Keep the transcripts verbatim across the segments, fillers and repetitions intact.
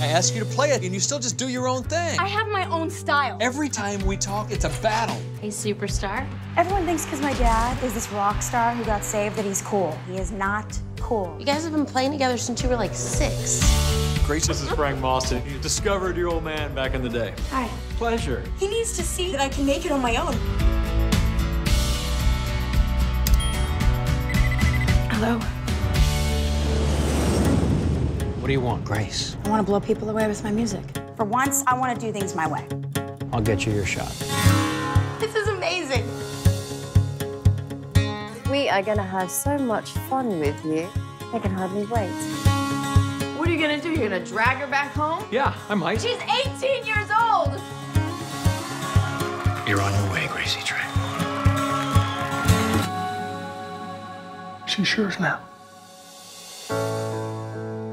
I ask you to play it, and you still just do your own thing. I have my own style. Every time we talk, it's a battle. A superstar? Everyone thinks because my dad is this rock star who got saved that he's cool. He is not cool. You guys have been playing together since you were like six. Grace, this is Frank Mawson. You discovered your old man back in the day. Hi. Pleasure. He needs to see that I can make it on my own. Hello. What do you want, Grace? I want to blow people away with my music. For once, I want to do things my way. I'll get you your shot. This is amazing. We are going to have so much fun with you. I can hardly wait. What are you going to do? You're going to drag her back home? Yeah, I might. She's eighteen years old. You're on your way, Gracie Trey. She's yours now.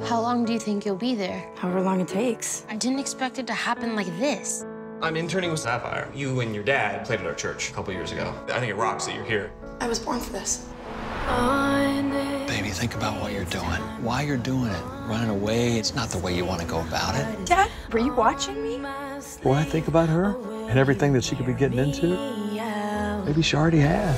How long do you think you'll be there? However long it takes. I didn't expect it to happen like this. I'm interning with Sapphire. You and your dad played at our church a couple years ago. I think it rocks that you're here. I was born for this. Baby, think about what you're doing. Why you're doing it. Running away, it's not the way you want to go about it. Dad, were you watching me? Well, I think about her and everything that she could be getting into. Maybe she already has.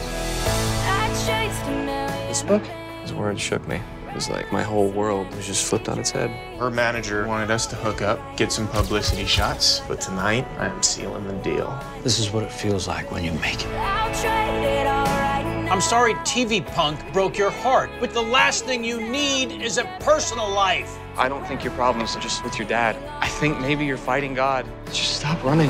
This book is where it shook me. It was like my whole world was just flipped on its head. Her manager wanted us to hook up, get some publicity shots, but tonight I am sealing the deal. This is what it feels like when you make it. I'm sorry T V punk broke your heart, but the last thing you need is a personal life. I don't think your problems are just with your dad. I think maybe you're fighting God. Just stop running.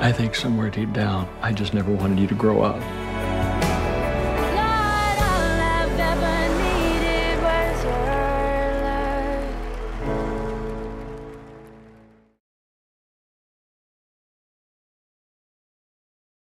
I think somewhere deep down, I just never wanted you to grow up.